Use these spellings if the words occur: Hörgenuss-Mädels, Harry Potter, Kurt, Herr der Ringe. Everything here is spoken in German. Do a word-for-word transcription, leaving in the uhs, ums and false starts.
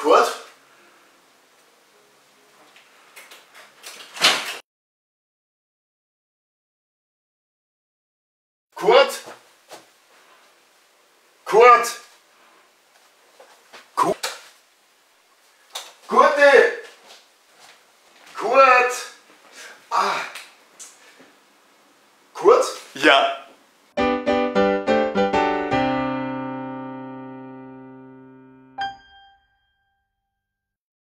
Kurt? Kurt? Kurt? Kurt? Kurti! Kurt! Ah! Kurt? Ja!